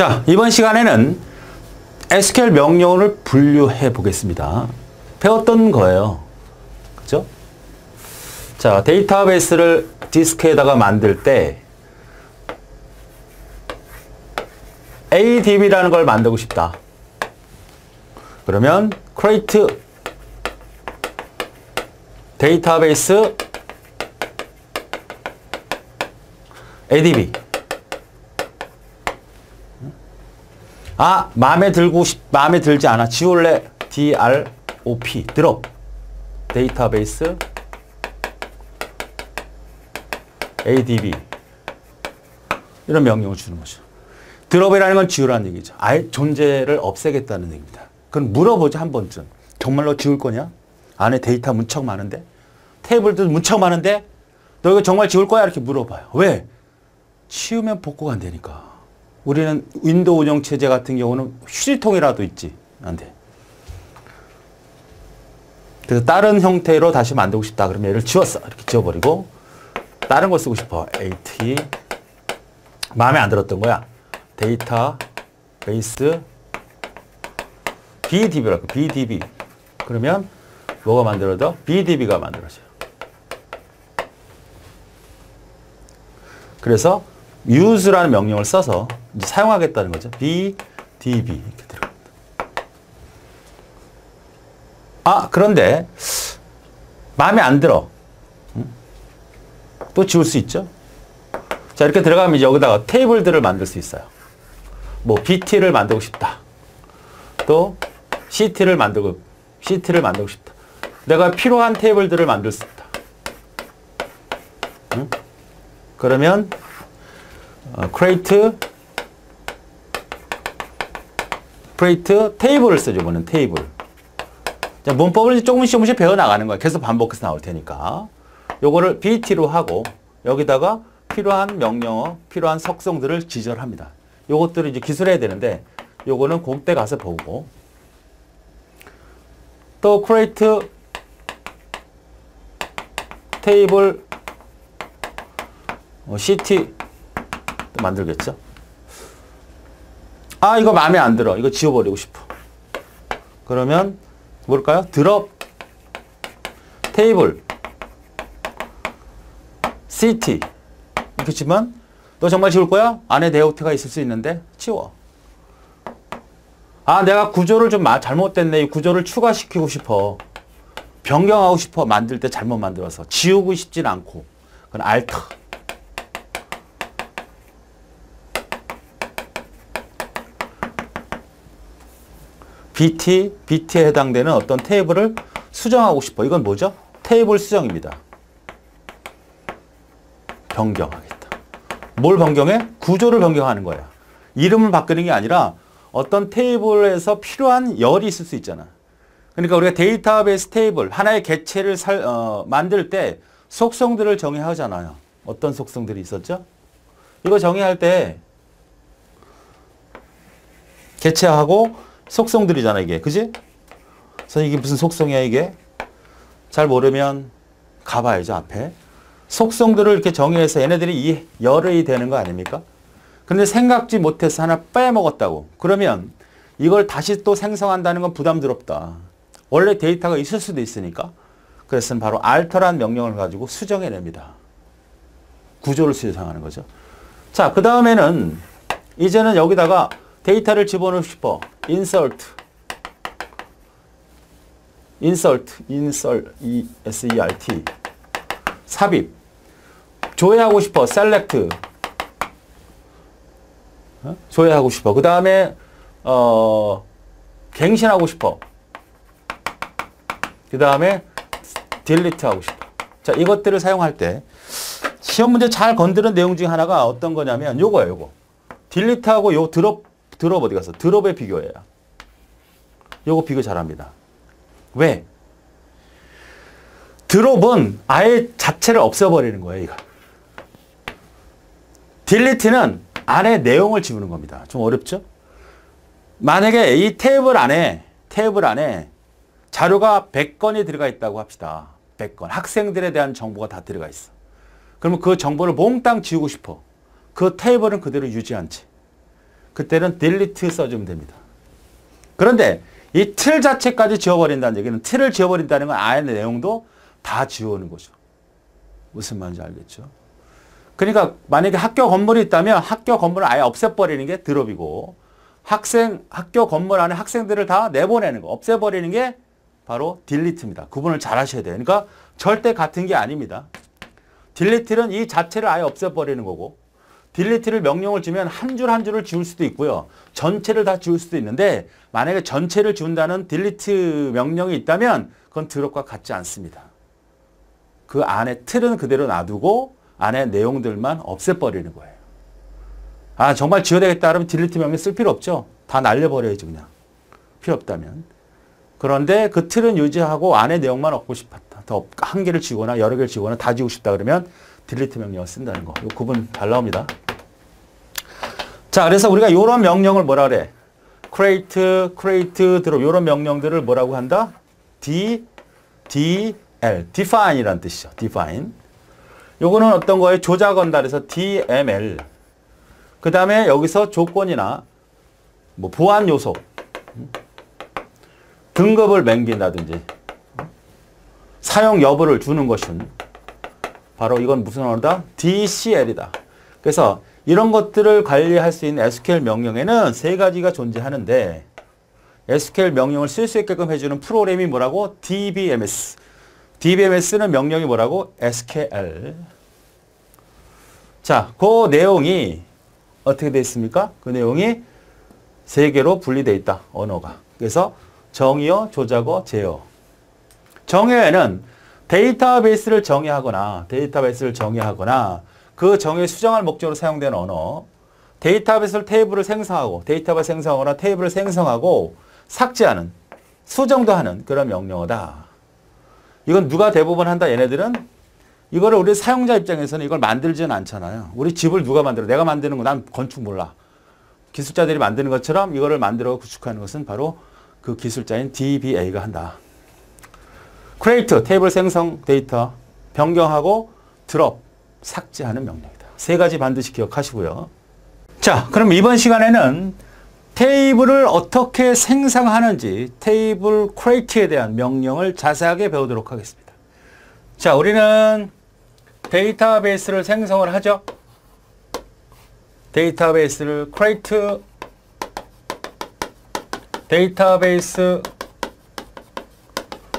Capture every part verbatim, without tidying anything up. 자, 이번 시간에는 에스큐엘 명령어를 분류해 보겠습니다. 배웠던 거예요. 그죠? 자, 데이터베이스를 디스크에다가 만들 때 에이디비라는 걸 만들고 싶다. 그러면 create 데이터베이스 에이디비. 아, 마음에 들고 싶, 마음에 들지 않아. 지울래. drop. 드롭. 데이터베이스 에이디비. 이런 명령을 주는 거죠. 드롭이라는 건 지우라는 얘기죠. 아예 존재를 없애겠다는 얘기입니다. 그럼 물어보죠, 한 번쯤. 정말로 지울 거냐? 안에 데이터 무척 많은데? 테이블도 무척 많은데? 너 이거 정말 지울 거야? 이렇게 물어봐요. 왜? 치우면 복구가 안 되니까. 우리는 윈도우 운영체제 같은 경우는 휴지통이라도 있지. 안 돼. 그래서 다른 형태로 다시 만들고 싶다. 그러면 얘를 지웠어. 이렇게 지워버리고 다른 걸 쓰고 싶어. at 마음에 안 들었던 거야. 데이터베이스 비디비라고. 비디비. 그러면 뭐가 만들어져? 비디비가 만들어져요. 그래서 use라는 명령을 써서 이제 사용하겠다는 거죠. 비디비 이렇게 들어갑니다. 아, 그런데 마음에 안 들어. 음? 또 지울 수 있죠. 자, 이렇게 들어가면 이제 여기다가 테이블들을 만들 수 있어요. 뭐 비티를 만들고 싶다. 또 씨티를 만들고 씨티를 만들고 싶다. 내가 필요한 테이블들을 만들 수 있다. 음? 그러면 어, create, create, 테이블을 쓰죠. 이번엔 테이블. 자, 문법을 조금씩 조금씩 배워나가는 거야. 계속 반복해서 나올 테니까. 요거를 비티로 하고, 여기다가 필요한 명령어, 필요한 속성들을 지절합니다. 요것들을 이제 기술해야 되는데, 요거는 공대 가서 보고. 또 create, 테이블, 어, 씨티, 만들겠죠. 아, 이거 마음에 안 들어. 이거 지워버리고 싶어. 그러면 뭘까요? 드롭 테이블 씨티. 그렇지만 너 정말 지울 거야? 안에 레이아웃가 있을 수 있는데 지워. 아, 내가 구조를 좀 잘못됐네. 이 구조를 추가시키고 싶어. 변경하고 싶어. 만들 때 잘못 만들어서. 지우고 싶진 않고. 그건 알트. 비티, 비티에 해당되는 어떤 테이블을 수정하고 싶어. 이건 뭐죠? 테이블 수정입니다. 변경하겠다. 뭘 변경해? 구조를 변경하는 거야. 이름을 바꾸는 게 아니라 어떤 테이블에서 필요한 열이 있을 수 있잖아. 그러니까 우리가 데이터베이스 테이블, 하나의 개체를 살, 어, 만들 때 속성들을 정의하잖아요. 어떤 속성들이 있었죠? 이거 정의할 때 개체하고 속성들이잖아, 이게. 그지? 그래서 이게 무슨 속성이야, 이게? 잘 모르면 가봐야죠, 앞에. 속성들을 이렇게 정의해서 얘네들이 이 열이 되는 거 아닙니까? 근데 생각지 못해서 하나 빼먹었다고. 그러면 이걸 다시 또 생성한다는 건 부담스럽다. 원래 데이터가 있을 수도 있으니까. 그래서 바로 alter란 명령을 가지고 수정해냅니다. 구조를 수정하는 거죠. 자, 그 다음에는 이제는 여기다가 데이터를 집어넣고 싶어. insert, insert, insert, insert, 삽입. 조회하고 싶어. select, 어? 조회하고 싶어. 그 다음에 어, 갱신하고 싶어. 그 다음에 delete 하고 싶어. 자, 이것들을 사용할 때 시험 문제 잘 건드는 내용 중에 하나가 어떤 거냐면 요거야, 요거. delete하고 요 드롭 드롭 어디 가서? 드롭에 비교해요. 요거 비교 잘합니다. 왜? 드롭은 아예 자체를 없애버리는 거예요, 이거. 딜리트는 안에 내용을 지우는 겁니다. 좀 어렵죠? 만약에 이 테이블 안에, 테이블 안에 자료가 백 건이 들어가 있다고 합시다. 백 건. 학생들에 대한 정보가 다 들어가 있어. 그러면 그 정보를 몽땅 지우고 싶어. 그 테이블은 그대로 유지한 채. 그때는 delete 써주면 됩니다. 그런데 이 틀 자체까지 지워버린다는 얘기는 틀을 지워버린다는 건 아예 내용도 다 지워오는 거죠. 무슨 말인지 알겠죠? 그러니까 만약에 학교 건물이 있다면 학교 건물을 아예 없애버리는 게 드롭이고 학생, 학교 건물 안에 학생들을 다 내보내는 거, 없애버리는 게 바로 딜리트입니다. 구분을 잘 하셔야 돼요. 그러니까 절대 같은 게 아닙니다. 딜리트는 이 자체를 아예 없애버리는 거고 딜리트를 명령을 주면 한 줄 한 줄을 지울 수도 있고요. 전체를 다 지울 수도 있는데 만약에 전체를 지운다는 딜리트 명령이 있다면 그건 드롭과 같지 않습니다. 그 안에 틀은 그대로 놔두고 안에 내용들만 없애버리는 거예요. 아, 정말 지워야 되겠다 그러면 딜리트 명령 쓸 필요 없죠. 다 날려버려야지 그냥. 필요 없다면. 그런데 그 틀은 유지하고 안에 내용만 얻고 싶었다. 더 한 개를 지우거나 여러 개를 지우거나 다 지우고 싶다 그러면 딜리트 명령을 쓴다는 거. 이 구분 잘 나옵니다. 자, 그래서 우리가 이런 명령을 뭐라 그래? create, create, drop 이런 명령들을 뭐라고 한다? D, D, L, define이란 뜻이죠. define. 요거는 어떤 거예요? 조작한다 그래서 디 엠 엘. 그 다음에 여기서 조건이나 뭐 보안 요소, 등급을 맹긴다든지 사용 여부를 주는 것은 바로 이건 무슨 언어다? 디 씨 엘이다. 그래서 이런 것들을 관리할 수 있는 에스 큐 엘 명령에는 세 가지가 존재하는데 에스 큐 엘 명령을 쓸 수 있게끔 해주는 프로그램이 뭐라고? 디 비 엠 에스. 디 비 엠 에스는 명령이 뭐라고? 에스 큐 엘. 자, 그 내용이 어떻게 되어 있습니까? 그 내용이 세 개로 분리되어 있다. 언어가. 그래서 정의어, 조작어, 제어. 정의어에는 데이터베이스를 정의하거나 데이터베이스를 정의하거나 그 정의를 수정할 목적으로 사용되는 언어. 데이터베이스를 테이블을 생성하고 데이터베이스 생성하거나 테이블을 생성하고 삭제하는, 수정도 하는 그런 명령어다. 이건 누가 대부분 한다? 얘네들은? 이거를 우리 사용자 입장에서는 이걸 만들지는 않잖아요. 우리 집을 누가 만들어? 내가 만드는 거 난 건축 몰라. 기술자들이 만드는 것처럼 이거를 만들어 구축하는 것은 바로 그 기술자인 디 비 에이가 한다. create, 테이블 생성 데이터, 변경하고 drop, 삭제하는 명령이다. 세 가지 반드시 기억하시고요. 자, 그럼 이번 시간에는 테이블을 어떻게 생성하는지 테이블 create에 대한 명령을 자세하게 배우도록 하겠습니다. 자, 우리는 데이터베이스를 생성을 하죠. 데이터베이스를 create, 데이터베이스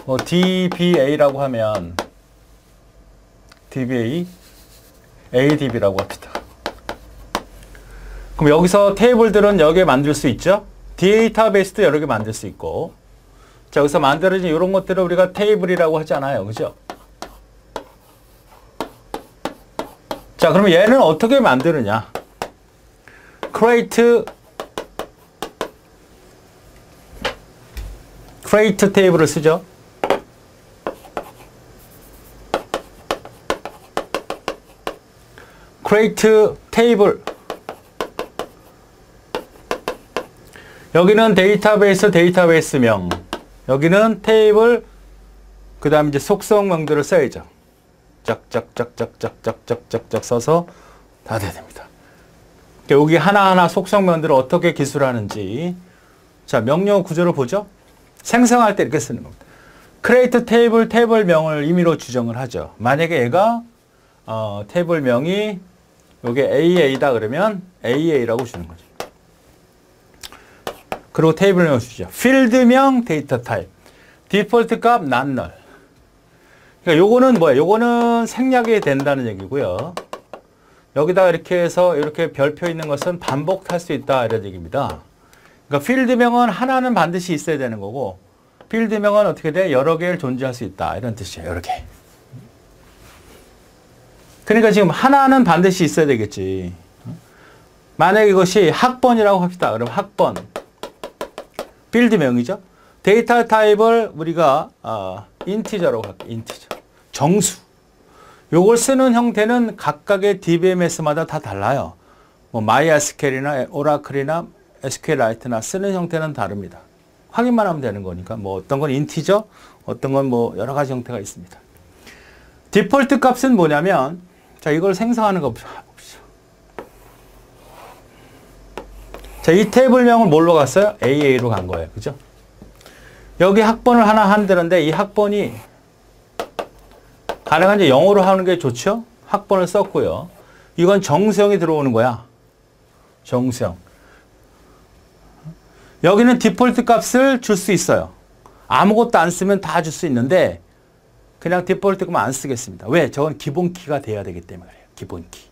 뭐 디 비 에이라고 하면 디 비 에이, 에이 디 비라고 합시다. 그럼 여기서 테이블들은 여러 개 만들 수 있죠. 데이터베이스도 여러 개 만들 수 있고. 자, 여기서 만들어진 이런 것들을 우리가 테이블이라고 하잖아요. 그죠? 자, 그럼 얘는 어떻게 만드느냐? create create 테이블을 쓰죠. create 테이블 여기는 데이터베이스, 데이터베이스명. 여기는 테이블, 그 다음에 이제 속성명들을 써야죠. 짝짝짝짝짝짝짝짝짝 써서 다 돼야 됩니다. 여기 하나하나 속성명들을 어떻게 기술하는지. 자, 명령 구조를 보죠. 생성할 때 이렇게 쓰는 겁니다. create 테이블, 테이블명을 임의로 지정을 하죠. 만약에 얘가, 어, 테이블명이, 요게 에이 에이다 그러면 에이 에이라고 주는 거죠. 그리고 테이블명 주죠. 필드명 데이터 타입. 디폴트 값 난 널. 그러니까 요거는 뭐야? 요거는 생략이 된다는 얘기고요. 여기다가 이렇게 해서 이렇게 별표 있는 것은 반복할 수 있다 이런 얘기입니다. 그러니까 필드명은 하나는 반드시 있어야 되는 거고 필드명은 어떻게 돼? 여러 개를 존재할 수 있다 이런 뜻이에요. 여러 개. 그러니까 지금 하나는 반드시 있어야 되겠지. 만약 이것이 학번이라고 합시다. 그럼 학번. 필드명이죠. 데이터 타입을 우리가 어, 인티저라고 할게요. 인티저. 정수. 요걸 쓰는 형태는 각각의 디 비 엠 에스마다 다 달라요. 뭐 마이에스큐엘이나 오라클이나 에스 큐 엘라이트나 쓰는 형태는 다릅니다. 확인만 하면 되는 거니까 뭐 어떤 건 인티저, 어떤 건 뭐 여러 가지 형태가 있습니다. 디폴트 값은 뭐냐면 자, 이걸 생성하는 거 봅시다. 자, 이 테이블명은 뭘로 갔어요? 에이에이로 간 거예요. 그죠? 여기 학번을 하나 한다는데 이 학번이 가능한지 영어로 하는 게 좋죠? 학번을 썼고요. 이건 정수형이 들어오는 거야. 정수형. 여기는 디폴트 값을 줄 수 있어요. 아무것도 안 쓰면 다 줄 수 있는데 그냥 디폴트만 안 쓰겠습니다. 왜? 저건 기본키가 돼야 되기 때문에 그래요. 기본키.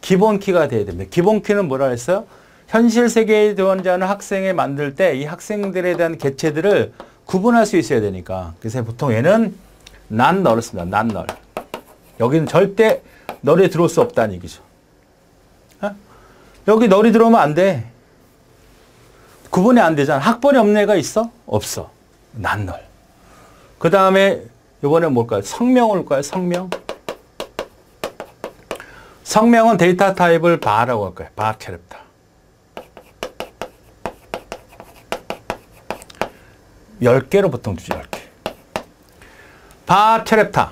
기본키가 돼야 됩니다. 기본키는 뭐라 했어요? 현실 세계에 들어가는 학생을 만들 때 이 학생들에 대한 개체들을 구분할 수 있어야 되니까. 그래서 보통 얘는 난 널을 씁니다. 난 널. 여기는 절대 널이 들어올 수 없다는 얘기죠. 어? 여기 널이 들어오면 안 돼. 구분이 안 되잖아. 학번이 없는 애가 있어? 없어. 난 널. 그 다음에 이번에 뭘까요? 성명 올까요? 성명. 성명은 데이터 타입을 바라고 할 거예요. 바 캐릭터. 열 개로 보통 두죠. 열 개. 바 캐릭터.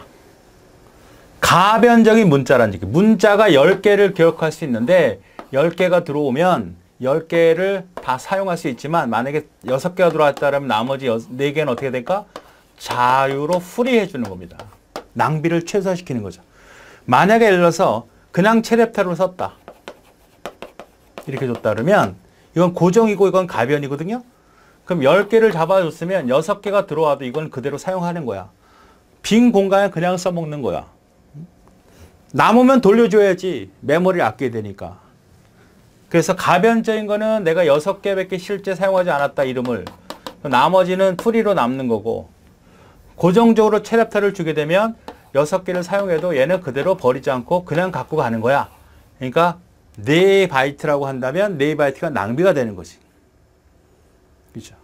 가변적인 문자라는 얘기. 문자가 열 개를 기억할 수 있는데 열 개가 들어오면 열 개를 다 사용할 수 있지만 만약에 여섯 개가 들어왔다면 나머지 네 개는 어떻게 될까? 자유로 프리해 주는 겁니다. 낭비를 최소화시키는 거죠. 만약에 예를 들어서 그냥 체랩타로 썼다. 이렇게 줬다 그러면 이건 고정이고 이건 가변이거든요. 그럼 열 개를 잡아줬으면 여섯 개가 들어와도 이건 그대로 사용하는 거야. 빈 공간을 그냥 써먹는 거야. 남으면 돌려줘야지. 메모리를 아껴야 되니까. 그래서 가변적인 거는 내가 여섯 개밖에 실제 사용하지 않았다. 이름을. 나머지는 프리로 남는 거고. 고정적으로 체랩타를 주게 되면 여섯 개를 사용해도 얘는 그대로 버리지 않고 그냥 갖고 가는 거야. 그러니까 네 바이트라고 한다면 네 바이트가 낭비가 되는 거지. 그죠?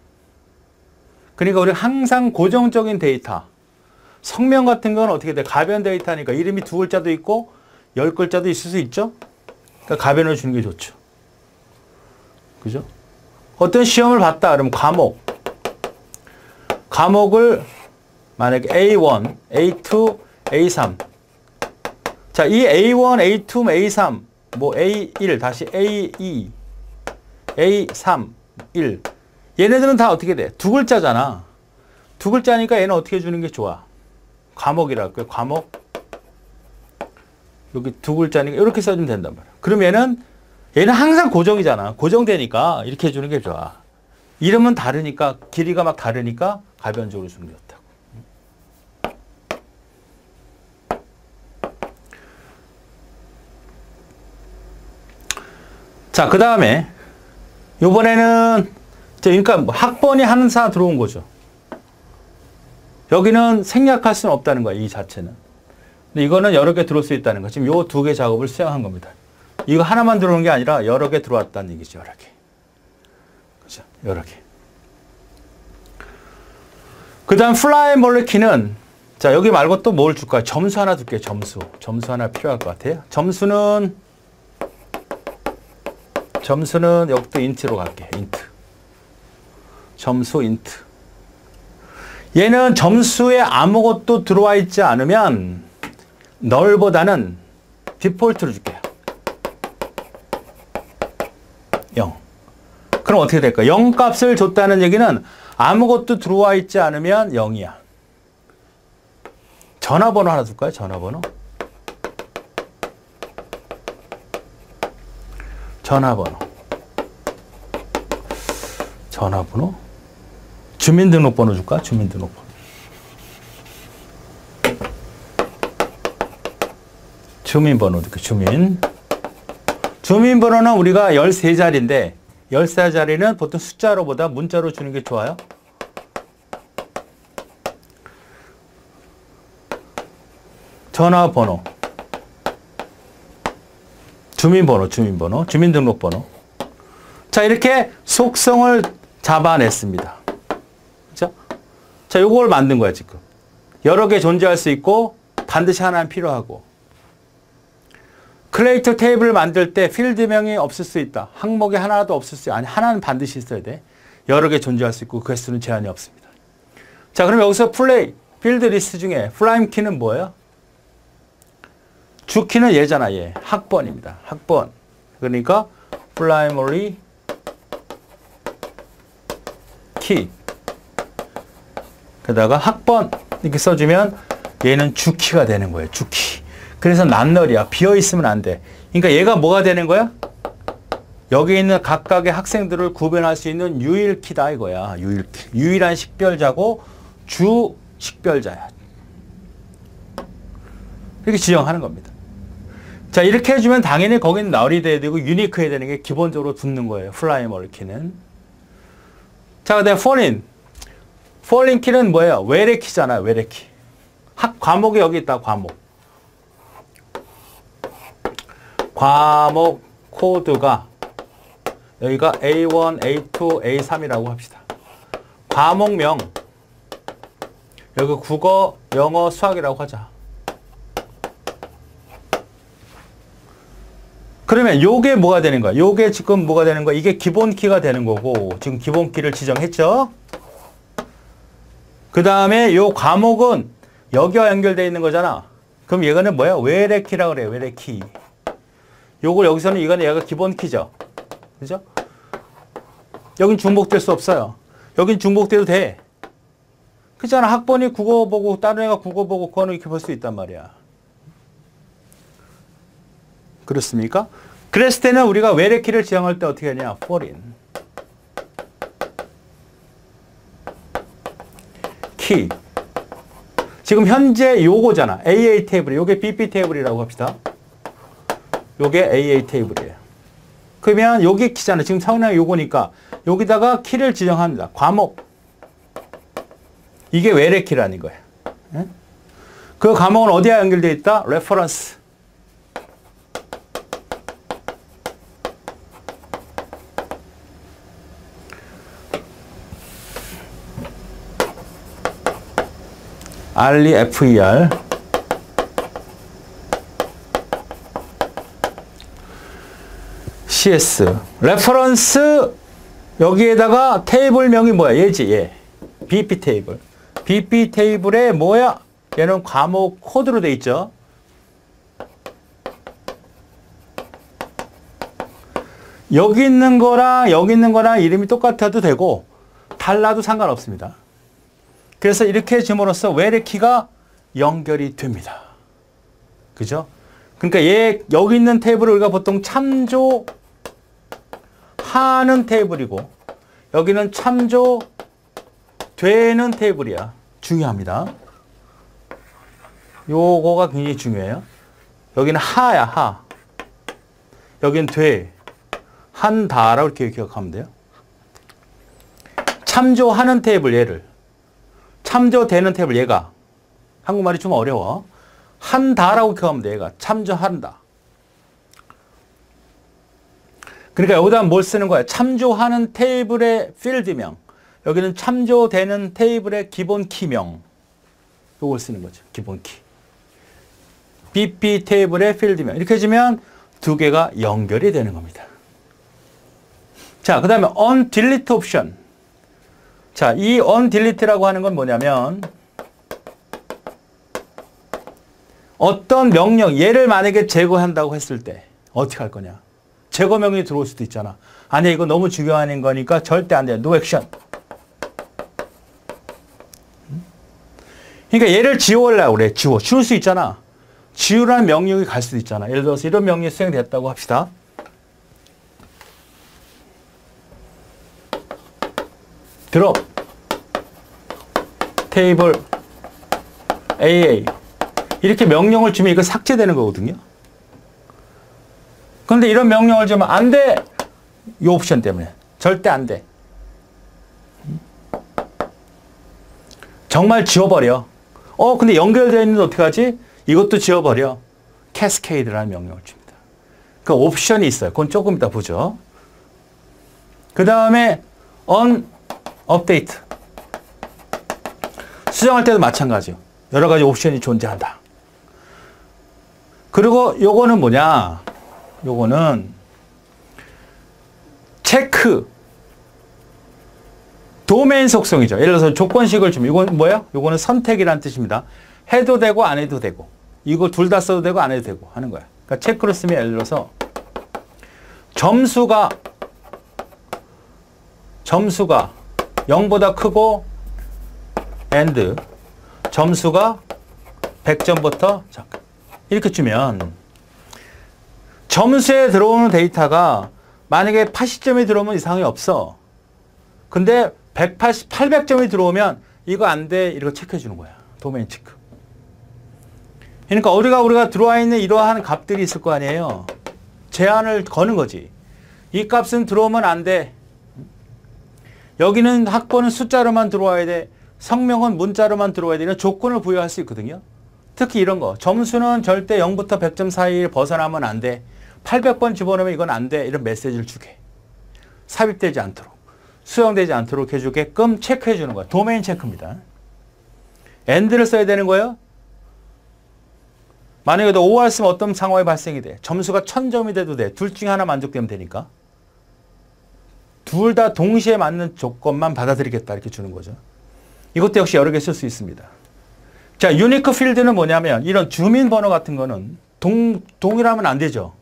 그러니까 우리 항상 고정적인 데이터. 성명 같은 건 어떻게 돼? 가변 데이터니까 이름이 두 글자도 있고 열 글자도 있을 수 있죠? 그러니까 가변을 주는 게 좋죠. 그죠? 어떤 시험을 봤다. 그러면 과목. 과목을 만약에 에이 원, 에이 투, 에이 쓰리. 자, 이 에이 원, 에이 투, 에이 쓰리, 뭐 에이 원, 다시 에이 투, 에이 쓰리, 일. 얘네들은 다 어떻게 돼? 두 글자잖아. 두 글자니까 얘는 어떻게 주는 게 좋아? 과목이라고요. 과목. 여기 두 글자니까 이렇게 써주면 된단 말이야. 그럼 얘는, 얘는 항상 고정이잖아. 고정되니까 이렇게 해주는 게 좋아. 이름은 다르니까, 길이가 막 다르니까 가변적으로 주는 게 좋다고. 자, 그 다음에 이번에는 그러니까 학번이 하나 들어온 거죠. 여기는 생략할 수는 없다는 거야. 이 자체는. 근데 이거는 여러 개 들어올 수 있다는 거. 지금 이 두 개 작업을 수행한 겁니다. 이거 하나만 들어오는 게 아니라 여러 개 들어왔다는 얘기죠. 여러 개. 그죠? 여러 개. 그 다음 플라이 몰래키는 자 여기 말고 또 뭘 줄까요? 점수 하나 줄게요. 점수. 점수 하나 필요할 것 같아요. 점수는 점수는 여기도 인트로 갈게요. 인트. 점수 인트. 얘는 점수에 아무것도 들어와 있지 않으면 널보다는 디폴트로 줄게요. 영. 그럼 어떻게 될까요? 영 값을 줬다는 얘기는 아무것도 들어와 있지 않으면 영이야. 전화번호 하나 줄까요? 전화번호. 전화번호. 전화번호. 주민등록번호 줄까? 주민등록번호. 주민번호 줄게. 주민. 주민번호는 우리가 열세 자리인데 열세 자리는 보통 숫자로보다 문자로 주는 게 좋아요. 전화번호. 주민번호, 주민번호, 주민등록번호. 자, 이렇게 속성을 잡아냈습니다. 그렇죠? 자, 요걸 만든 거야, 지금. 여러 개 존재할 수 있고 반드시 하나는 필요하고. 클레이터 테이블을 만들 때 필드명이 없을 수 있다. 항목이 하나도 없을 수 있다. 아니, 하나는 반드시 있어야 돼. 여러 개 존재할 수 있고 그 횟수는 제한이 없습니다. 자, 그럼 여기서 플레이, 필드 리스트 중에 플라임 키는 뭐예요? 주키는 얘잖아, 얘. 학번입니다. 학번. 그러니까 primary key 게다가 학번 이렇게 써주면 얘는 주키가 되는 거예요. 주키. 그래서 난널이야. 비어있으면 안 돼. 그러니까 얘가 뭐가 되는 거야? 여기 있는 각각의 학생들을 구별할 수 있는 유일키다 이거야. 유일키. 유일한 식별자고 주 식별자야. 이렇게 지정하는 겁니다. 자, 이렇게 해주면 당연히 거기는 널이 돼야 되고 유니크해야 되는 게 기본적으로 붙는 거예요. 프라이머리 키는. 자, 그 다음에 폴인. 폴인 키는 뭐예요? 외래 키잖아요. 외래 키. 학 과목이 여기 있다. 과목. 과목 코드가 여기가 에이 원, 에이 투, 에이 삼이라고 합시다. 과목명. 여기 국어, 영어, 수학이라고 하자. 그러면 요게 뭐가 되는 거야? 요게 지금 뭐가 되는 거야? 이게 기본키가 되는 거고 지금 기본키를 지정했죠? 그 다음에 요 과목은 여기와 연결되어 있는 거잖아. 그럼 얘가는 뭐야? 외래키라고 그래요. 외래키. 요걸 여기서는 이거는 얘가 기본키죠. 그죠? 여긴 중복될 수 없어요. 여긴 중복돼도 돼. 그잖아. 학번이 국어 보고 다른 애가 국어 보고 그거는 이렇게 볼 수 있단 말이야. 그렇습니까? 그랬을 때는 우리가 외래키를 지정할 때 어떻게 하냐? foreign key. 지금 현재 요거잖아. 에이에이 테이블. 요게 비비 테이블이라고 합시다. 요게 에이에이 테이블이에요. 그러면 요게 키잖아. 지금 상황이 요거니까 여기다가 키를 지정합니다. 과목. 이게 외래키라는 거예요. 그 과목은 어디에 연결되어 있다? 레퍼런스. 알 이 에프 이 알. 씨 에스. 레퍼런스, 여기에다가 테이블명이 뭐야? 얘지, 얘. 비피 테이블. 비피 테이블에 뭐야? 얘는 과목 코드로 돼 있죠? 여기 있는 거랑 여기 있는 거랑 이름이 똑같아도 되고, 달라도 상관없습니다. 그래서 이렇게 해줌으로써 외래키가 연결이 됩니다. 그죠? 그러니까 얘 여기 있는 테이블을 우리가 보통 참조하는 테이블이고 여기는 참조되는 테이블이야. 중요합니다. 요거가 굉장히 중요해요. 여기는 하야. 하. 여기는 돼. 한다라고 이렇게 기억하면 돼요. 참조하는 테이블 얘를. 참조되는 테이블 얘가 한국말이 좀 어려워. 한다라고 기억하면 돼. 얘가 참조한다. 그러니까 여기다 뭘 쓰는 거야? 참조하는 테이블의 필드명. 여기는 참조되는 테이블의 기본 키명. 요걸 쓰는 거죠. 기본 키. 비피 테이블의 필드명. 이렇게 해주면 두 개가 연결이 되는 겁니다. 자, 그 다음에 on delete 옵션. 자, 이 onDelete라고 하는 건 뭐냐면 어떤 명령, 얘를 만약에 제거한다고 했을 때 어떻게 할 거냐. 제거 명령이 들어올 수도 있잖아. 아니, 이거 너무 중요한 거니까 절대 안 돼. No action. 그러니까 얘를 지워려고 그래. 지워. 지울 수 있잖아. 지우라는 명령이 갈 수도 있잖아. 예를 들어서 이런 명령이 수행됐다고 합시다. 드롭 테이블 에이에이 이렇게 명령을 주면 이거 삭제되는 거거든요. 그런데 이런 명령을 주면 안 돼. 이 옵션 때문에 절대 안 돼. 정말 지워버려. 어 근데 연결되어 있는데 어떡하지? 이것도 지워버려. 캐스케이드라는 명령을 줍니다. 그 옵션이 있어요. 그건 조금 이따 보죠. 그 다음에 on 업데이트. 수정할 때도 마찬가지요. 여러 가지 옵션이 존재한다. 그리고 요거는 뭐냐? 요거는 체크. 도메인 속성이죠. 예를 들어서 조건식을 주면 이건 뭐예요? 요거는 선택이라는 뜻입니다. 해도 되고 안 해도 되고. 이거 둘 다 써도 되고 안 해도 되고 하는 거야. 그러니까 체크로 쓰면 예를 들어서 점수가 점수가 영보다 크고 and 점수가 백 점부터 잠깐 이렇게 주면 점수에 들어오는 데이터가 만약에 팔십 점이 들어오면 이상이 없어. 근데 백팔십, 팔백 점이 들어오면 이거 안 돼. 이렇게 체크해 주는 거야. 도메인 체크. 그러니까 우리가 우리가 들어와 있는 이러한 값들이 있을 거 아니에요. 제한을 거는 거지. 이 값은 들어오면 안 돼. 여기는 학번은 숫자로만 들어와야 돼. 성명은 문자로만 들어와야 돼. 이런 조건을 부여할 수 있거든요. 특히 이런 거. 점수는 절대 영부터 백 점 사이를 벗어나면 안 돼. 팔백 번 집어넣으면 이건 안 돼. 이런 메시지를 주게. 삽입되지 않도록. 수용되지 않도록 해주게끔 체크해 주는 거야. 도메인 체크입니다. and를 써야 되는 거예요. 만약에 오알 쓰면 어떤 상황이 발생이 돼? 점수가 천 점이 돼도 돼. 둘 중에 하나 만족되면 되니까. 둘 다 동시에 맞는 조건만 받아들이겠다. 이렇게 주는 거죠. 이것도 역시 여러 개 쓸 수 있습니다. 자, 유니크 필드는 뭐냐면 이런 주민번호 같은 거는 동, 동일하면 안 되죠.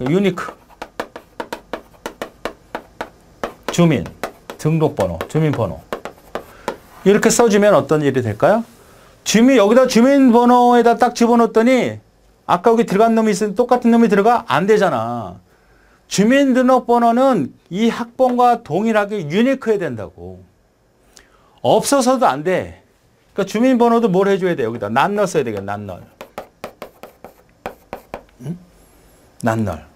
유니크. 주민, 등록번호, 주민번호. 이렇게 써주면 어떤 일이 될까요? 주민, 여기다 주민번호에다 딱 집어넣었더니 아까 여기 들어간 놈이 있으면 똑같은 놈이 들어가? 안 되잖아. 주민등록번호는 이 학번과 동일하게 유니크해야 된다고. 없어서도 안 돼. 그러니까 주민번호도 뭘 해줘야 돼? 여기다 난널 써야 되겠네. 난널. 응? 난널.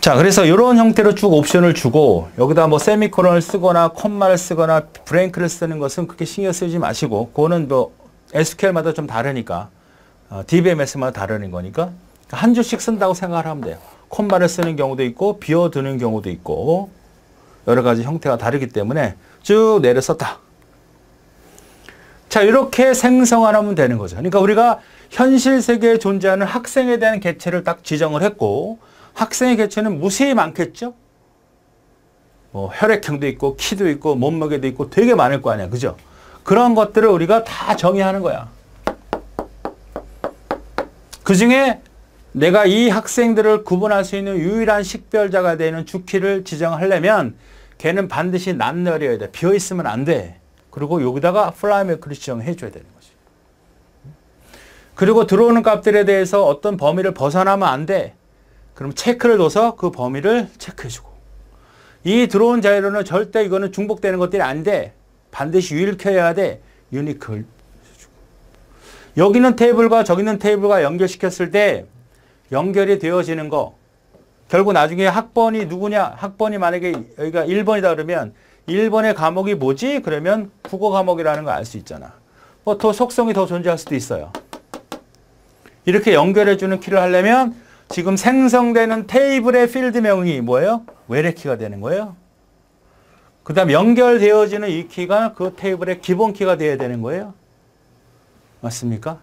자, 그래서 이런 형태로 쭉 옵션을 주고 여기다 뭐 세미콜론을 쓰거나 콤마를 쓰거나 브랭크를 쓰는 것은 그렇게 신경 쓰지 마시고 그거는 뭐 에스큐엘마다 좀 다르니까 어, 디비엠에스마다 다른 거니까 한 줄씩 쓴다고 생각을 하면 돼요. 콤마를 쓰는 경우도 있고 비워두는 경우도 있고 여러 가지 형태가 다르기 때문에 쭉 내려 썼다. 자, 이렇게 생성하면 되는 거죠. 그러니까 우리가 현실 세계에 존재하는 학생에 대한 개체를 딱 지정을 했고 학생의 개체는 무수히 많겠죠? 뭐 혈액형도 있고 키도 있고 몸무게도 있고 되게 많을 거 아니야. 그죠? 그런 것들을 우리가 다 정의하는 거야. 그중에 내가 이 학생들을 구분할 수 있는 유일한 식별자가 되는 주키를 지정하려면 걔는 반드시 난널이어야 돼. 비어있으면 안 돼. 그리고 여기다가 플라이메크를 지정해줘야 되는 거지. 그리고 들어오는 값들에 대해서 어떤 범위를 벗어나면 안 돼. 그럼 체크를 둬서 그 범위를 체크해주고 이 들어온 자료는 절대 이거는 중복되는 것들이 안 돼. 반드시 유일해야 돼. 유니크를 해주고 여기 있는 테이블과 저기 있는 테이블과 연결시켰을 때 연결이 되어지는 거 결국 나중에 학번이 누구냐 학번이 만약에 여기가 일 번이다 그러면 일 번의 과목이 뭐지? 그러면 국어 과목이라는 거 알 수 있잖아. 뭐 더 속성이 더 존재할 수도 있어요. 이렇게 연결해주는 키를 하려면 지금 생성되는 테이블의 필드명이 뭐예요? 외래키가 되는 거예요. 그 다음 연결되어지는 이 키가 그 테이블의 기본 키가 되어야 되는 거예요. 맞습니까?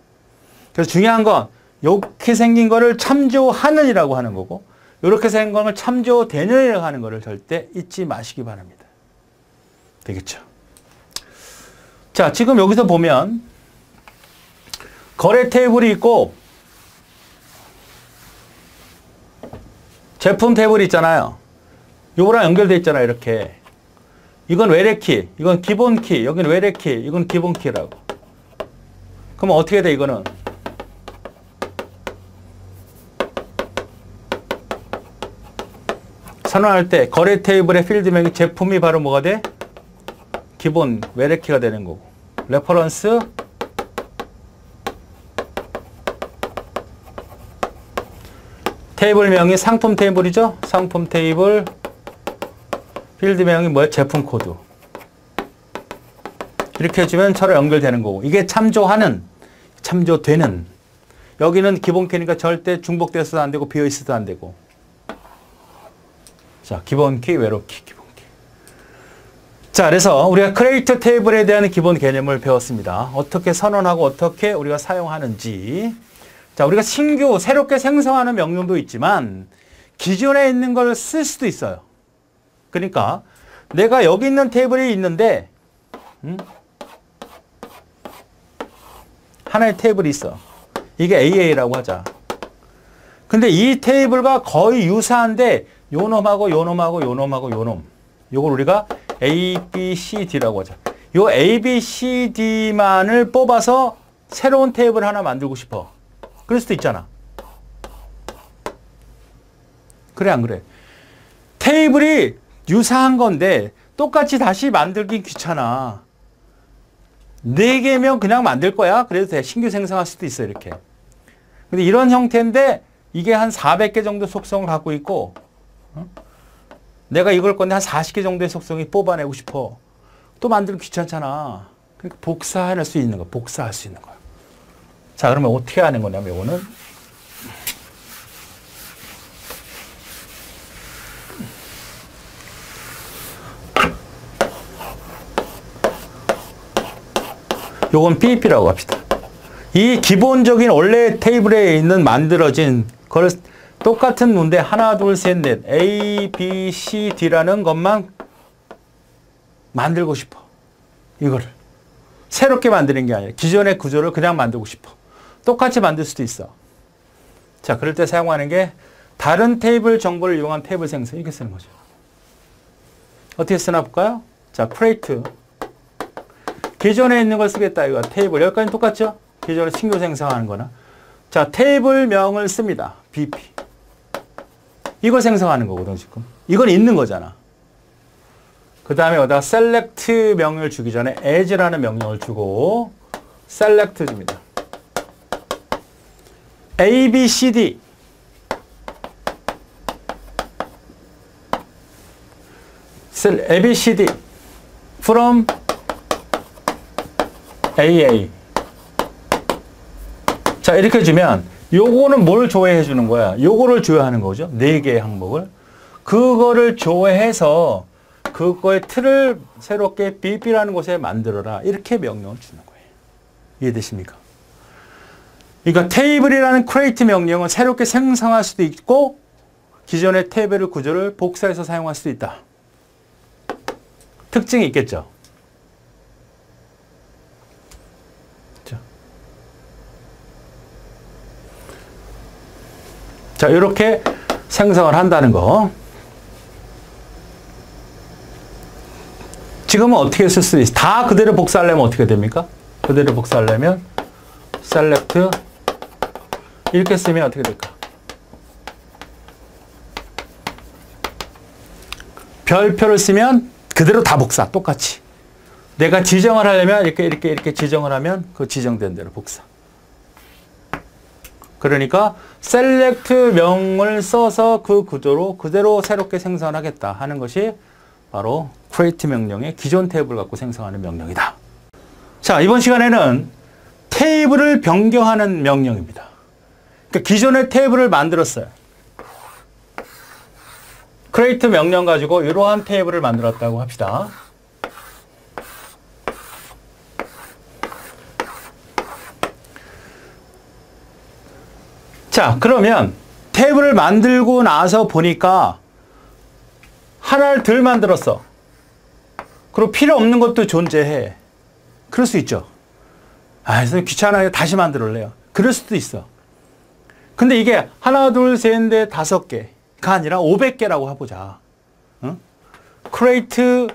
그래서 중요한 건 이렇게 생긴 거를 참조하는이라고 하는 거고 이렇게 생긴 거를 참조되는이라고 하는 거를 절대 잊지 마시기 바랍니다. 되겠죠? 자, 지금 여기서 보면 거래 테이블이 있고 제품 테이블이 있잖아요. 요거랑 연결되어 있잖아요. 이렇게. 이건 외래키, 이건 기본키, 여기는 외래키, 이건 기본키라고. 그럼 어떻게 돼 이거는? 선언할 때 거래 테이블의 필드명이 제품이 바로 뭐가 돼? 기본 외래키가 되는 거고. 레퍼런스 테이블명이 상품 테이블이죠. 상품 테이블 필드명이 뭐야? 제품 코드. 이렇게 해주면 서로 연결되는 거고 이게 참조하는, 참조되는 여기는 기본키니까 절대 중복돼서도 안 되고 비어있어도 안 되고 자 기본키, 외로키, 기본키 자 그래서 우리가 크리에이트 테이블에 대한 기본 개념을 배웠습니다. 어떻게 선언하고 어떻게 우리가 사용하는지 자, 우리가 신규, 새롭게 생성하는 명령도 있지만 기존에 있는 걸 쓸 수도 있어요. 그러니까 내가 여기 있는 테이블이 있는데 음? 하나의 테이블이 있어. 이게 에이에이라고 하자. 근데 이 테이블과 거의 유사한데 요 놈하고 요 놈하고 요 놈하고 요 놈. 요걸 우리가 A, B, C, D라고 하자. 요 A, B, C, D만을 뽑아서 새로운 테이블 하나 만들고 싶어. 그럴 수도 있잖아. 그래, 안 그래? 테이블이 유사한 건데 똑같이 다시 만들기 귀찮아. 네 개면 그냥 만들 거야. 그래도 돼. 신규 생성할 수도 있어, 이렇게. 근데 이런 형태인데 이게 한 사백 개 정도 속성을 갖고 있고, 어? 내가 이걸 건데 한 사십 개 정도의 속성이 뽑아내고 싶어. 또 만들기 귀찮잖아. 그러니까 복사할 수 있는 거, 복사할 수 있는 거야. 자, 그러면 어떻게 하는 거냐면 이거는 요건 피이피라고 합시다. 이 기본적인 원래 테이블에 있는 만들어진 걸 똑같은 문제 하나, 둘, 셋, 넷 A, B, C, D라는 것만 만들고 싶어. 이거를 새롭게 만드는 게 아니라 기존의 구조를 그냥 만들고 싶어. 똑같이 만들 수도 있어. 자, 그럴 때 사용하는 게 다른 테이블 정보를 이용한 테이블 생성. 이렇게 쓰는 거죠. 어떻게 쓰나 볼까요? 자, create. 기존에 있는 걸 쓰겠다. 이거 테이블. 여기까지는 똑같죠? 기존에 신규 생성하는 거나. 자, 테이블명을 씁니다. 비피. 이걸 생성하는 거거든, 지금. 이건 있는 거잖아. 그 다음에 여기다 select 명령을 주기 전에 as라는 명령을 주고, select 줍니다. A, B, C, D. A, B, C, D. from 에이에이. 자, 이렇게 해주면 요거는 뭘 조회해 주는 거야? 요거를 조회하는 거죠. 네 개의 항목을. 그거를 조회해서 그거의 틀을 새롭게 비피라는 곳에 만들어라. 이렇게 명령을 주는 거예요. 이해되십니까? 그러니까 테이블이라는 create 명령은 새롭게 생성할 수도 있고 기존의 테이블 구조를 복사해서 사용할 수도 있다. 특징이 있겠죠. 자, 이렇게 생성을 한다는 거. 지금은 어떻게 쓸 수 있어? 다 그대로 복사하려면 어떻게 됩니까? 그대로 복사하려면 select 이렇게 쓰면 어떻게 될까? 별표를 쓰면 그대로 다 복사. 똑같이. 내가 지정을 하려면 이렇게 이렇게 이렇게 지정을 하면 그 지정된 대로 복사. 그러니까 셀렉트 명을 써서 그 구조로 그대로 새롭게 생성하겠다 하는 것이 바로 create 명령의 기존 테이블 갖고 생성하는 명령이다. 자, 이번 시간에는 테이블을 변경하는 명령입니다. 그러니까 기존의 테이블을 만들었어요. create 명령 가지고 이러한 테이블을 만들었다고 합시다. 자, 그러면 테이블을 만들고 나서 보니까 하나를 덜 만들었어. 그리고 필요 없는 것도 존재해. 그럴 수 있죠. 아, 선생님 귀찮아요. 다시 만들어올래요. 그럴 수도 있어. 근데 이게 하나, 둘, 셋, 넷, 다섯 개가 아니라 오백 개라고 해보자. 응? create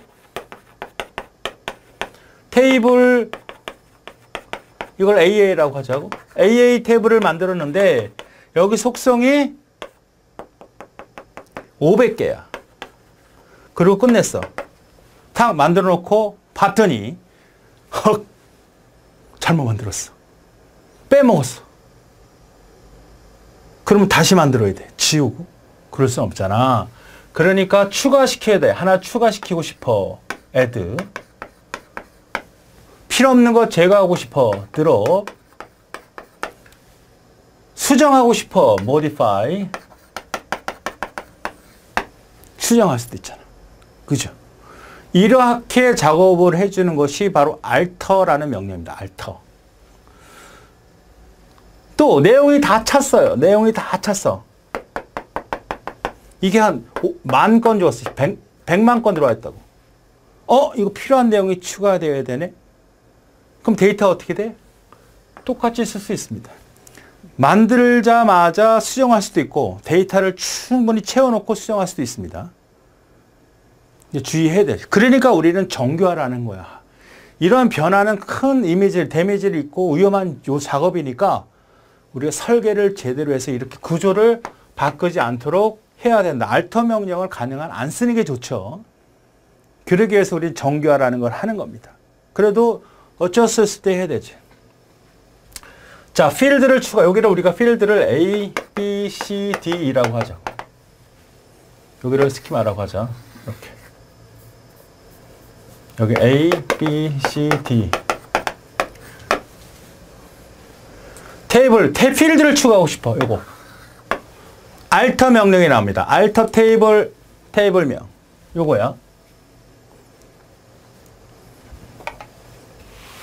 테이블 이걸 에이에이라고 하자고. 에이에이 테이블을 만들었는데 여기 속성이 오백 개야. 그리고 끝냈어. 탁 만들어 놓고 봤더니 헉! 잘못 만들었어. 빼먹었어. 그러면 다시 만들어야 돼. 지우고. 그럴 순 없잖아. 그러니까 추가시켜야 돼. 하나 추가시키고 싶어. add. 필요 없는 거 제거하고 싶어. drop. 수정하고 싶어. modify. 수정할 수도 있잖아. 그죠? 이렇게 작업을 해주는 것이 바로 alter라는 명령입니다. alter. 또 내용이 다 찼어요. 내용이 다 찼어. 이게 한 만 건 들어왔어. 백만 건 들어왔다고. 어? 이거 필요한 내용이 추가되어야 되네? 그럼 데이터 어떻게 돼? 똑같이 쓸 수 있습니다. 만들자마자 수정할 수도 있고 데이터를 충분히 채워놓고 수정할 수도 있습니다. 주의해야 돼요. 그러니까 우리는 정교하라는 거야. 이러한 변화는 큰 이미지, 데미지를 입고 위험한 요 작업이니까 우리가 설계를 제대로 해서 이렇게 구조를 바꾸지 않도록 해야 된다. 알터 명령을 가능한 안 쓰는 게 좋죠. 그러기 위해서 우리는 정교화라는 걸 하는 겁니다. 그래도 어쩔 수 없을 때 해야 되지. 자, 필드를 추가. 여기를 우리가 필드를 A, B, C, D라고 하자. 여기를 스키마라고 하자. 이렇게. 여기 A, B, C, D. 테이블, 필드를 추가하고 싶어. 요거. 알터 명령이 나옵니다. 알터 테이블, 테이블명. 요거야.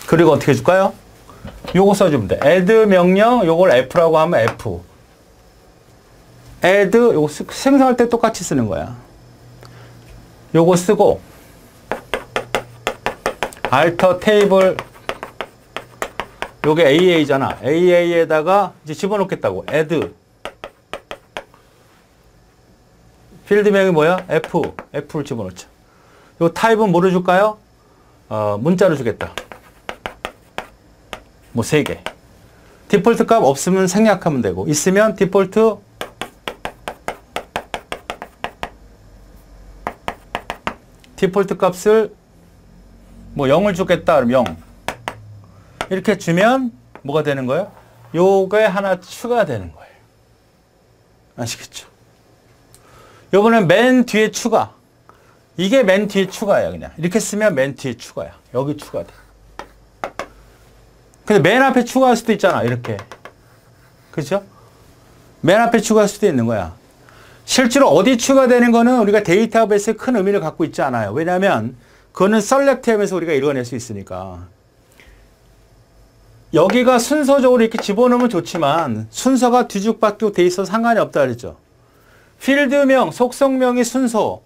그리고 어떻게 해줄까요? 요거 써주면 돼. add 명령, 요걸 f라고 하면 f. add, 요거 생성할 때 똑같이 쓰는 거야. 요거 쓰고, alter table, 요게 에이에이잖아. 에이에이에다가 이제 집어넣겠다고. add. 필드명이 뭐야? f. f를 집어넣자. 요 타입은 뭐로 줄까요? 어, 문자로 주겠다. 뭐 세 개. 디폴트 값 없으면 생략하면 되고 있으면 디폴트 디폴트 값을 뭐 영을 주겠다. 그럼 영. 이렇게 주면 뭐가 되는 거예요? 요게 하나 추가되는 거예요. 아시겠죠? 요번엔 맨 뒤에 추가. 이게 맨 뒤에 추가야 그냥. 이렇게 쓰면 맨 뒤에 추가야. 여기 추가돼. 근데 맨 앞에 추가할 수도 있잖아. 이렇게. 그죠? 맨 앞에 추가할 수도 있는 거야. 실제로 어디 추가되는 거는 우리가 데이터베이스에 큰 의미를 갖고 있지 않아요. 왜냐하면 그거는 셀렉트하면서 우리가 이뤄낼 수 있으니까. 여기가 순서적으로 이렇게 집어넣으면 좋지만 순서가 뒤죽박죽 돼 있어서 상관이 없다 그랬죠. 필드명, 속성명의 순서,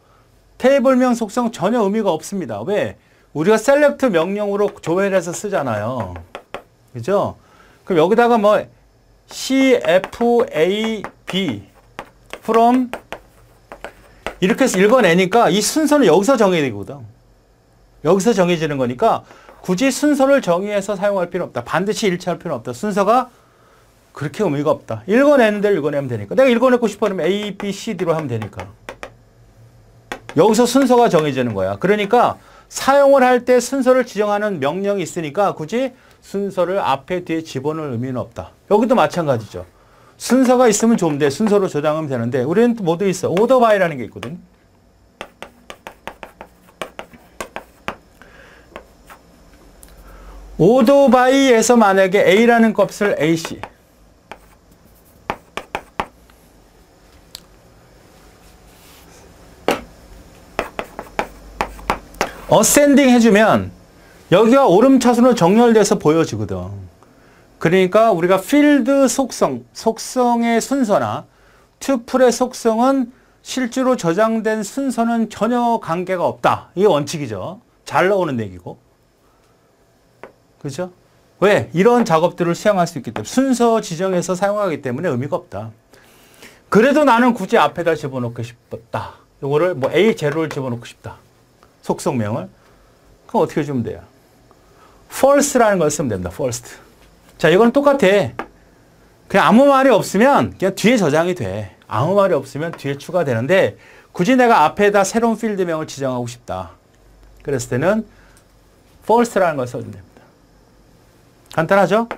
테이블명, 속성 전혀 의미가 없습니다. 왜? 우리가 셀렉트 명령으로 조회해서 쓰잖아요. 그죠? 그럼 여기다가 뭐 씨에프에이비 from 이렇게 해서 읽어내니까 이 순서는 여기서 정해지거든. 여기서 정해지는 거니까 굳이 순서를 정의해서 사용할 필요는 없다. 반드시 일치할 필요는 없다. 순서가 그렇게 의미가 없다. 읽어내는 대로 읽어내면 되니까. 내가 읽어내고 싶어 하면 A, B, C, D로 하면 되니까. 여기서 순서가 정해지는 거야. 그러니까 사용을 할 때 순서를 지정하는 명령이 있으니까 굳이 순서를 앞에 뒤에 집어넣을 의미는 없다. 여기도 마찬가지죠. 순서가 있으면 좋은데 순서로 저장하면 되는데 우리는 또 뭐도 있어. 오더 바이라는 게 있거든. 오더 바이에서 만약에 A라는 값을 에이씨 어센딩 해주면 여기가 오름차순으로 정렬돼서 보여지거든. 그러니까 우리가 필드 속성, 속성의 순서나 튜플의 속성은 실제로 저장된 순서는 전혀 관계가 없다. 이게 원칙이죠. 잘 나오는 얘기고. 그죠? 왜? 이런 작업들을 수행할 수 있기 때문에 순서 지정해서 사용하기 때문에 의미가 없다. 그래도 나는 굳이 앞에다 집어넣고 싶었다. 요거를 뭐 에이 제로를 집어넣고 싶다. 속성명을. 그럼 어떻게 주면 돼요? false라는 걸 쓰면 됩니다. first. 자, 이건 똑같아. 그냥 아무 말이 없으면 그냥 뒤에 저장이 돼. 아무 말이 없으면 뒤에 추가되는데 굳이 내가 앞에다 새로운 필드명을 지정하고 싶다. 그랬을 때는 false라는 걸 써주면 됩니다. 간단하죠?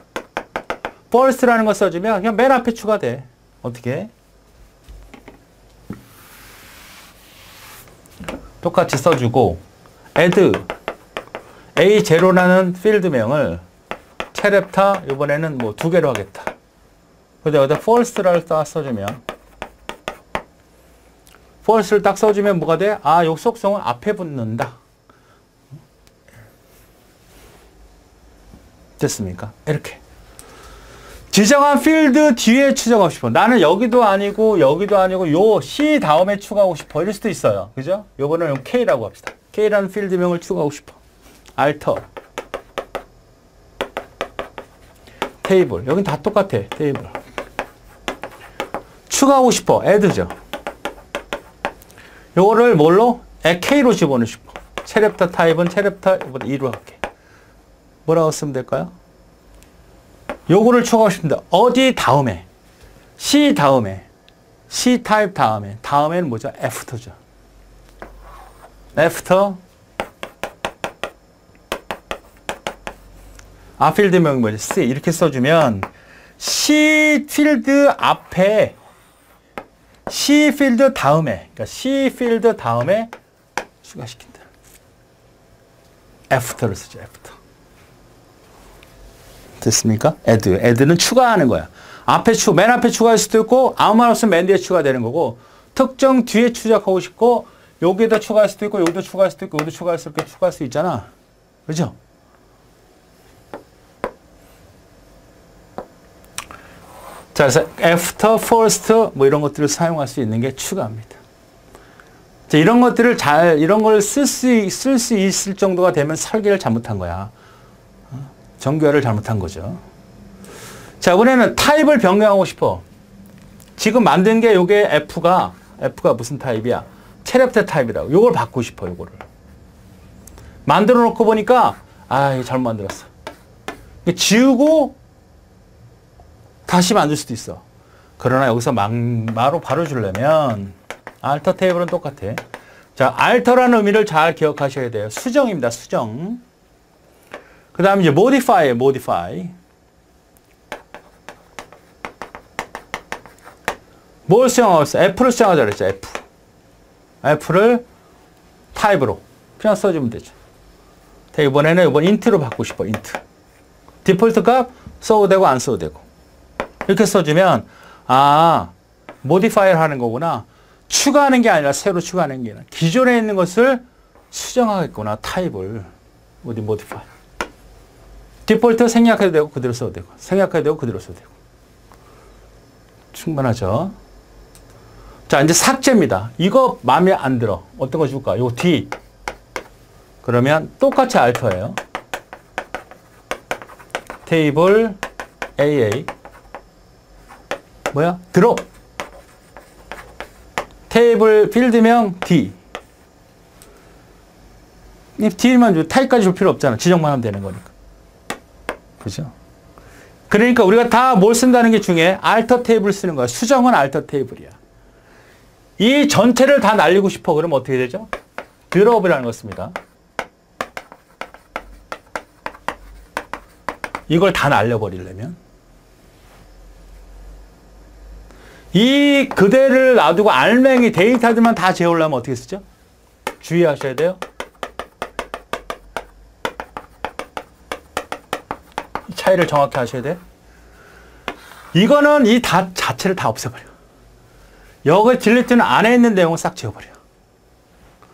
false라는 걸 써주면 그냥 맨 앞에 추가돼. 어떻게? 똑같이 써주고 add 에이 제로라는 필드명을 테랩타 이번에는 뭐 두 개로 하겠다. 근데 여기다 false를 딱 써주면 false를 딱 써주면 뭐가 돼? 아, 요 속성은 앞에 붙는다. 됐습니까? 이렇게. 지정한 필드 뒤에 추정하고 싶어. 나는 여기도 아니고 여기도 아니고 요 C 다음에 추가하고 싶어. 이럴 수도 있어요. 그죠? 요거는 K라고 합시다. K라는 필드명을 추가하고 싶어. alter 테이블. 여긴 다 똑같아, 테이블. 추가하고 싶어, add죠. 요거를 뭘로? 에케이로 집어넣고 싶어. 챕터 타입은 챕터 이로 할게. 뭐라고 쓰면 될까요? 요거를 추가하고 싶습니다. 어디 다음에? C 다음에. C 타입 다음에. 다음에는 뭐죠? after죠. after. 앞 필드명이 뭐지? C. 이렇게 써주면 C 필드 앞에 C 필드 다음에, 그러니까 C 필드 다음에 추가시킨다. after를 쓰죠. after. 됐습니까? add. add는 추가하는 거야. 앞에 추, 맨 앞에 추가할 수도 있고, 아무 말 없으면 맨 뒤에 추가되는 거고, 특정 뒤에 추적하고 싶고, 여기에도 추가할 수도 있고, 여기도 추가할 수도 있고, 여기도 추가할 수 있고, 추가할 수 있잖아. 그렇죠? 자, 그래서 after, first 뭐 이런 것들을 사용할 수 있는 게 추가입니다. 자, 이런 것들을 잘, 이런 걸 쓸 수, 쓸 수 있을 정도가 되면 설계를 잘못한 거야. 정교화를 잘못한 거죠. 자, 이번에는 타입을 변경하고 싶어. 지금 만든 게 요게 F가, F가 무슨 타입이야? 챕터 타입이라고. 요걸 바꾸고 싶어, 요거를. 만들어 놓고 보니까, 아, 이거 잘못 만들었어. 지우고, 다시 만들 수도 있어. 그러나 여기서 막마로 바로 주려면 alter 테이블은 똑같아. 자, alter라는 의미를 잘 기억하셔야 돼요. 수정입니다. 수정. 그 다음에 이제 modify, modify. 뭘 수정하고 있어? f를 수정하자 그랬죠. f. f를 타입으로 그냥 써주면 되죠. 자, 이번에는 이번 int로 바꾸고 싶어. int. 디폴트 값 써도 되고 안 써도 되고. 이렇게 써주면, 아, 모디파이를 하는 거구나. 추가하는 게 아니라 새로 추가하는 게 아니라 기존에 있는 것을 수정하겠구나. 타입을. 어디 모디파이. 디폴트 생략해도 되고 그대로 써도 되고, 생략해도 되고 그대로 써도 되고. 충분하죠? 자, 이제 삭제입니다. 이거 마음에 안 들어. 어떤 거 줄까? 요 D. 그러면 똑같이 알터예요. 테이블 에이에이. 뭐야? 드롭. 테이블 필드명 D. 이 D만 줘. 타입까지 줄 필요 없잖아. 지정만 하면 되는 거니까. 그죠? 그러니까 우리가 다 뭘 쓴다는 게 중요해. 알터 테이블 쓰는 거야. 수정은 알터 테이블이야. 이 전체를 다 날리고 싶어. 그러면 어떻게 되죠? 드롭이라는 거 씁니다. 이걸 다 날려버리려면. 이 그대를 놔두고 알맹이 데이터들만 다 재우려면 어떻게 쓰죠? 주의하셔야 돼요. 차이를 정확히 하셔야 돼. 이거는 이 다 자체를 다 없애버려. 여기 딜리트는 안에 있는 내용을 싹 지워버려.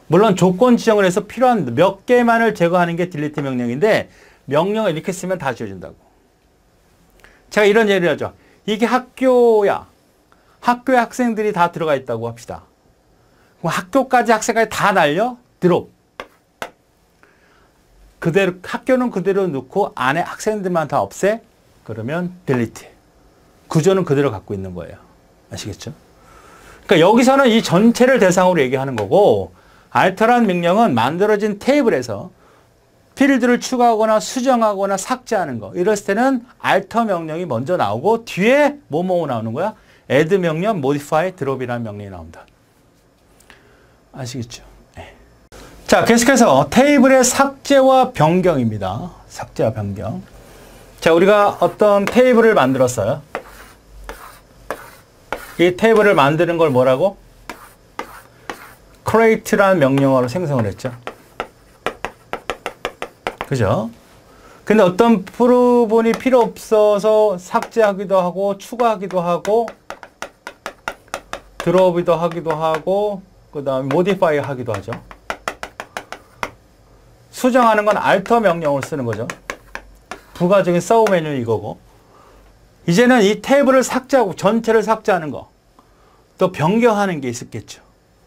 물론 조건 지정을 해서 필요한 몇 개만을 제거하는 게 딜리트 명령인데, 명령을 이렇게 쓰면 다 지워진다고. 제가 이런 예를 하죠. 이게 학교야. 학교에 학생들이 다 들어가 있다고 합시다. 그럼 학교까지 학생까지 다 날려? 드롭. 그대로, 학교는 그대로 놓고 안에 학생들만 다 없애? 그러면 딜리트. 구조는 그대로 갖고 있는 거예요. 아시겠죠? 그러니까 여기서는 이 전체를 대상으로 얘기하는 거고, 알터란 명령은 만들어진 테이블에서 필드를 추가하거나 수정하거나 삭제하는 거. 이럴 때는 알터 명령이 먼저 나오고 뒤에 뭐뭐뭐 나오는 거야? add 명령, modify, drop이라는 명령이 나온다. 아시겠죠? 네. 자, 계속해서 테이블의 삭제와 변경입니다. 삭제와 변경. 자, 우리가 어떤 테이블을 만들었어요. 이 테이블을 만드는 걸 뭐라고? create라는 명령어로 생성을 했죠. 그죠? 근데 어떤 프로분이 필요 없어서 삭제하기도 하고, 추가하기도 하고, 드롭이도 하기도 하고, 그 다음에 모디파이 하기도 하죠. 수정하는 건 alter 명령으로 쓰는 거죠. 부가적인 서브 메뉴 이거고. 이제는 이 테이블을 삭제하고 전체를 삭제하는 거. 또 변경하는 게 있었겠죠.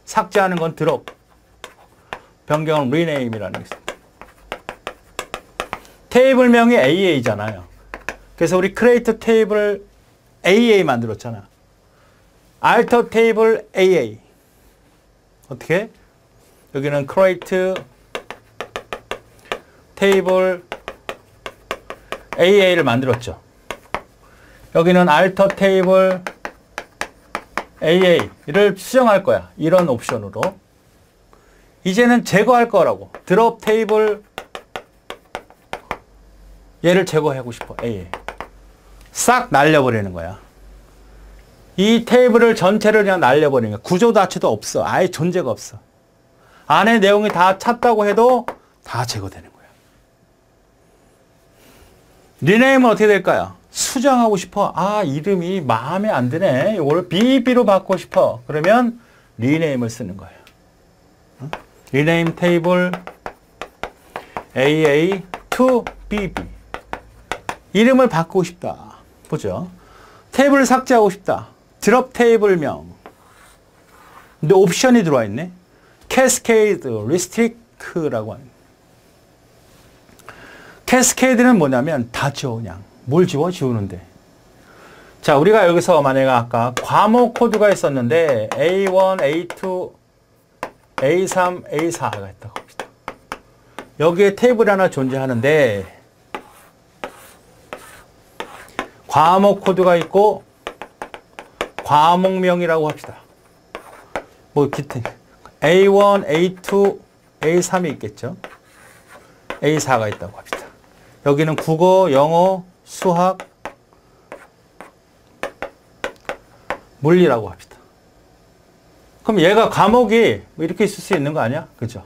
삭제하는 건 드롭. 변경은 rename이라는 게 있습니다. 테이블명이 에이에이잖아요. 그래서 우리 create table 에이에이 만들었잖아. alter table 에이에이. 어떻게? 여기는 create table 에이에이를 만들었죠. 여기는 alter table 에이에이를 수정할 거야. 이런 옵션으로. 이제는 제거할 거라고. drop table 얘를 제거하고 싶어. 에이에이. 싹 날려버리는 거야. 이 테이블을 전체를 그냥 날려버리는 거야. 구조 자체도 없어. 아예 존재가 없어. 안에 내용이 다 찼다고 해도 다 제거되는 거야. 리네임은 어떻게 될까요? 수정하고 싶어. 아, 이름이 마음에 안 드네. 이걸 비비로 바꾸고 싶어. 그러면 리네임을 쓰는 거야. 응? 리네임 테이블 에이에이 to 비비. 이름을 바꾸고 싶다. 보죠. 테이블을 삭제하고 싶다. 드롭 테이블명. 근데 옵션이 들어와 있네. 캐스케이드, 리스트릭트라고 하는. 캐스케이드는 뭐냐면 다 지워 그냥. 뭘 지워? 지우는데. 자, 우리가 여기서 만약에 아까 과목 코드가 있었는데 에이 원, 에이 투, 에이 쓰리, 에이 포가 있다고 봅시다. 여기에 테이블이 하나 존재하는데 과목 코드가 있고 과목명이라고 합시다. 뭐 기타 에이 원, 에이 투, 에이 쓰리 있겠죠. 에이 포가 있다고 합시다. 여기는 국어, 영어, 수학, 물리라고 합시다. 그럼 얘가 과목이 이렇게 있을 수 있는 거 아니야? 그죠?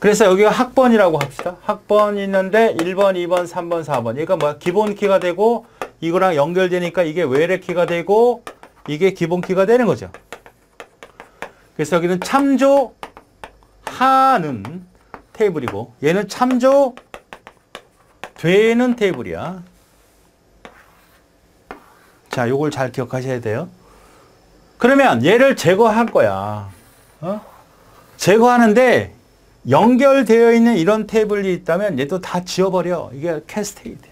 그래서 여기가 학번이라고 합시다. 학번이 있는데 일 번, 이 번, 삼 번, 사 번. 얘가 뭐야? 기본키가 되고 이거랑 연결되니까 이게 외래키가 되고 이게 기본키가 되는 거죠. 그래서 여기는 참조하는 테이블이고 얘는 참조되는 테이블이야. 자, 요걸 잘 기억하셔야 돼요. 그러면 얘를 제거할 거야. 어? 제거하는데 연결되어 있는 이런 테이블이 있다면 얘도 다 지워버려. 이게 캐스케이드.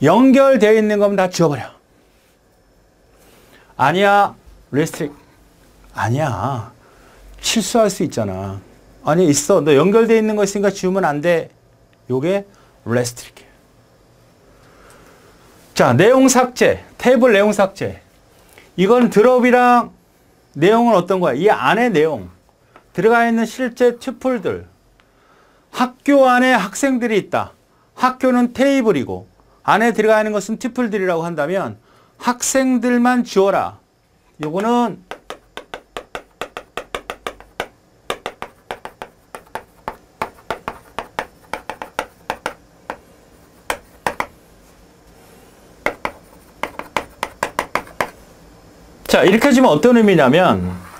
연결되어 있는 거면 다 지워버려. 아니야. 리스트릭. 아니야. 실수할 수 있잖아. 아니 있어. 너 연결되어 있는 거 있으니까 지우면 안 돼. 요게 리스트릭이야. 자, 내용 삭제. 테이블 내용 삭제. 이건 드롭이랑 내용은 어떤 거야? 이 안에 내용. 들어가 있는 실제 튜플들. 학교 안에 학생들이 있다. 학교는 테이블이고 안에 들어가 있는 것은 튜플들이라고 한다면 학생들만 지워라. 요거는 자, 이렇게 해주면 어떤 의미냐면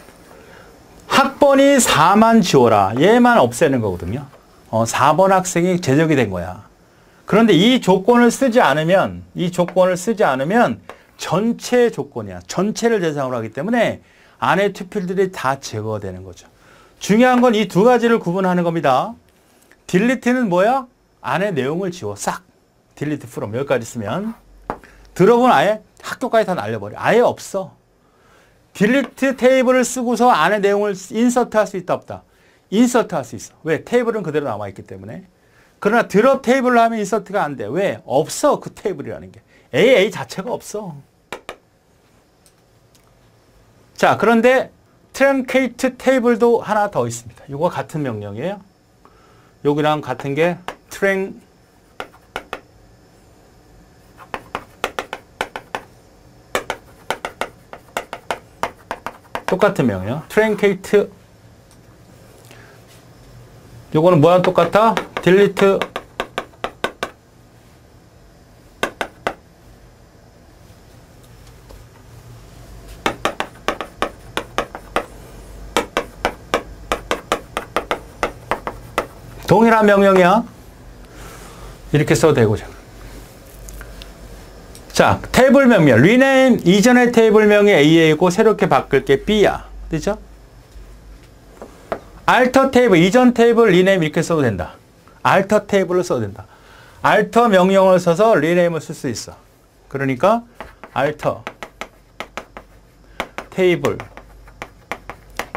학번이 사만 지워라. 얘만 없애는 거거든요. 어, 사 번 학생이 제적이 된 거야. 그런데 이 조건을 쓰지 않으면, 이 조건을 쓰지 않으면 전체 조건이야. 전체를 대상으로 하기 때문에 안에 튜플들이 다 제거되는 거죠. 중요한 건 이 두 가지를 구분하는 겁니다. 딜리트는 뭐야? 안에 내용을 지워. 싹. 딜리트 프롬. 여기까지 쓰면. 드롭은 아예 학교까지 다 날려버려. 아예 없어. 딜리트 테이블을 쓰고서 안에 내용을 인서트 할 수 있다 없다. 인서트 할 수 있어. 왜? 테이블은 그대로 남아있기 때문에. 그러나 드롭 테이블로 하면 인서트가 안 돼. 왜? 없어. 그 테이블이라는 게. 에이에이 자체가 없어. 자, 그런데 트랜케이트 테이블도 하나 더 있습니다. 이거 같은 명령이에요. 여기랑 같은 게 트랜 똑같은 명이요. 트랜케이트. 요거는 뭐랑 똑같아? 딜리트. 동일한 명령이야. 이렇게 써도 되고. 자, 테이블 명명. 리네임 이전의 테이블 명이 에이에이고 새롭게 바꿀 게 B야. 그죠? 알터 테이블, 이전 테이블, 리네임 이렇게 써도 된다. 알터 테이블로 써도 된다. alter 명령을 써서 rename을 쓸 수 있어. 그러니까 alter 테이블,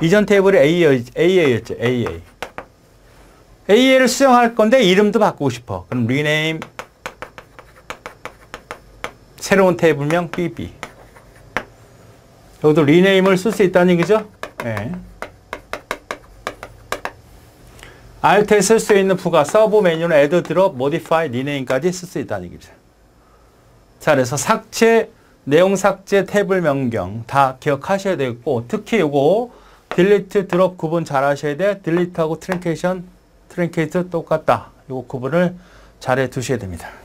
이전 테이블이 에이에이였지. 에이에이. 에이에이를 수정할 건데 이름도 바꾸고 싶어. 그럼 rename 새로운 테이블명 비비. 여기도 rename을 쓸 수 있다는 얘기죠? 네. Alt에 쓸 수 있는 부가 서브 메뉴는 add, drop, modify, rename까지 쓸 수 있다는 얘기죠. 자, 그래서 삭제, 내용 삭제, 테이블 명령 다 기억하셔야 되겠고, 특히 이거 delete, drop 구분 잘 하셔야 돼. delete하고 트랭케이션, 트랭케이트 똑같다. 이거 구분을 잘해 두셔야 됩니다.